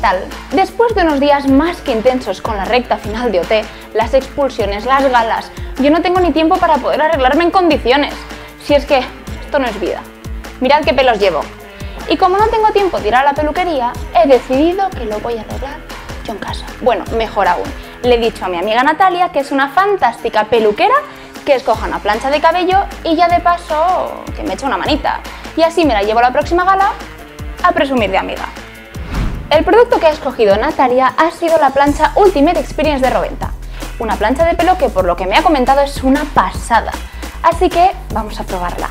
tal? Después de unos días más que intensos con la recta final de OT, las expulsiones, las galas, yo no tengo ni tiempo para poder arreglarme en condiciones. Si es que esto no es vida. Mirad qué pelos llevo. Y como no tengo tiempo de ir a la peluquería, he decidido que lo voy a arreglar yo en casa. Bueno, mejor aún. Le he dicho a mi amiga Natalia, que es una fantástica peluquera, que escoja una plancha de cabello y ya de paso que me eche una manita. Y así me la llevo a la próxima gala a presumir de amiga. El producto que ha escogido Natalia ha sido la plancha Ultimate Experience de Roventa. Una plancha de pelo que, por lo que me ha comentado, es una pasada. Así que vamos a probarla.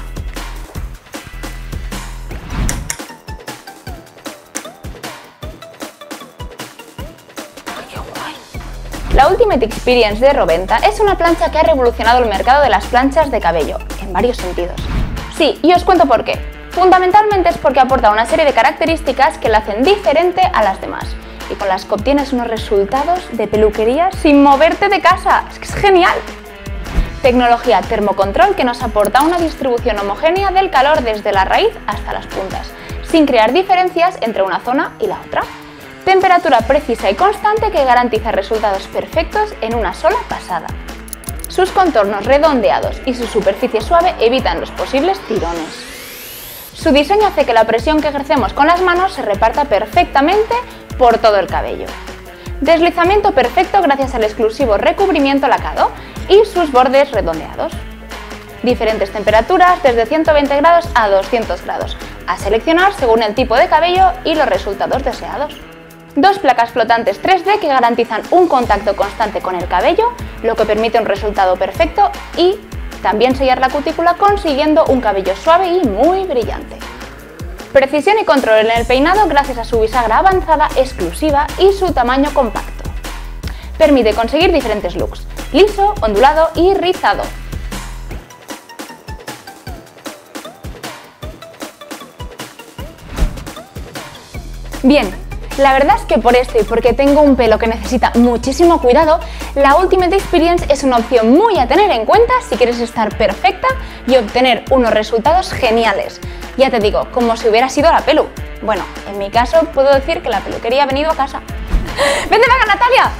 La Ultimate Experience de Roventa es una plancha que ha revolucionado el mercado de las planchas de cabello, en varios sentidos. Sí, y os cuento por qué. Fundamentalmente es porque aporta una serie de características que la hacen diferente a las demás, y con las que obtienes unos resultados de peluquería sin moverte de casa. ¡Es que es genial! Tecnología termocontrol que nos aporta una distribución homogénea del calor desde la raíz hasta las puntas, sin crear diferencias entre una zona y la otra. Temperatura precisa y constante que garantiza resultados perfectos en una sola pasada. Sus contornos redondeados y su superficie suave evitan los posibles tirones. Su diseño hace que la presión que ejercemos con las manos se reparta perfectamente por todo el cabello. Deslizamiento perfecto gracias al exclusivo recubrimiento lacado y sus bordes redondeados. Diferentes temperaturas desde 120 grados a 200 grados, a seleccionar según el tipo de cabello y los resultados deseados. Dos placas flotantes 3D que garantizan un contacto constante con el cabello, lo que permite un resultado perfecto y también sellar la cutícula consiguiendo un cabello suave y muy brillante. Precisión y control en el peinado gracias a su bisagra avanzada exclusiva y su tamaño compacto. Permite conseguir diferentes looks: liso, ondulado y rizado. Bien. La verdad es que por esto y porque tengo un pelo que necesita muchísimo cuidado, la Ultimate Experience es una opción muy a tener en cuenta si quieres estar perfecta y obtener unos resultados geniales. Ya te digo, como si hubiera sido la pelu. Bueno, en mi caso puedo decir que la peluquería ha venido a casa. ¡Vente, venga, Natalia!